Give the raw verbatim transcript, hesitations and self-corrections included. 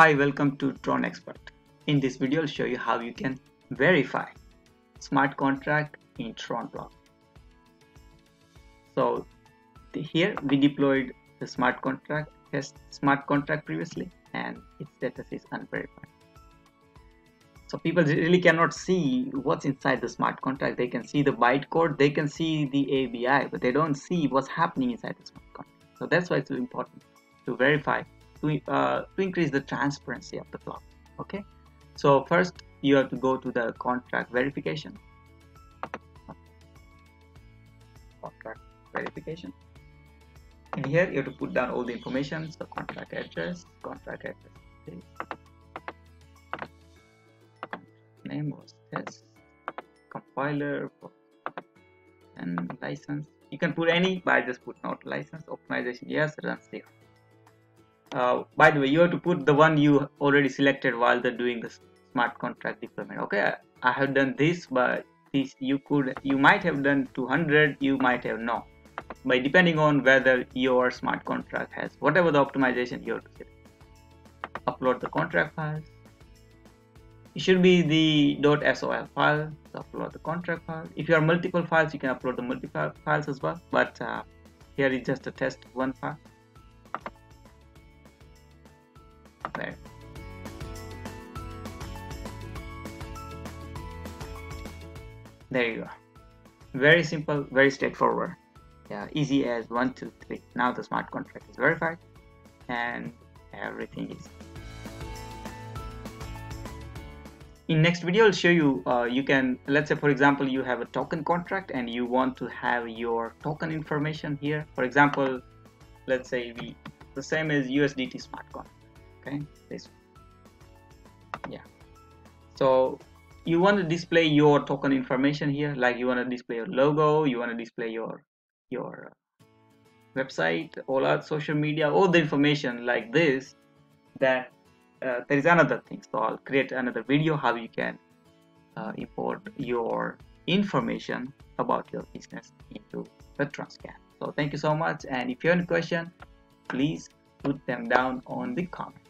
Hi, welcome to Tron Expert. In this video, I'll show you how you can verify smart contract in Tron block. So the, here we deployed the smart contract test smart contract previously, and its status is unverified. So people really cannot see what's inside the smart contract. They can see the bytecode, they can see the A B I, but they don't see what's happening inside the smart contract. So that's why it's so important to verify. To, uh, to increase the transparency of the block. Okay, so first you have to go to the contract verification contract verification and here you have to put down all the information, so contract address, contract address name was test, compiler and license. You can put any, but I just put not license. Optimization yes, run zero. Uh, by the way, you have to put the one you already selected while they're doing the smart contract deployment. Okay, I have done this, but this you could, you might have done two hundred, you might have no. But depending on whether your smart contract has whatever the optimization, you have to select. Upload the contract files. It should be the .sol file. So upload the contract file. If you have multiple files, you can upload the multiple files as well. But uh, here is just a test one file. There. There you go. Very simple, very straightforward. Yeah, easy as one, two, three. Now the smart contract is verified, and everything is. In next video, I'll show you. Uh, you can, let's say, for example, you have a token contract, and you want to have your token information here. For example, let's say we the same as U S D T smart contract. Okay, this one. Yeah, so you want to display your token information here, like you want to display your logo, you want to display your your website, all our social media, all the information like this. That uh, there is another thing, so I'll create another video how you can uh, import your information about your business into the Tronscan. So thank you so much, and if you have any question, please put them down on the comment.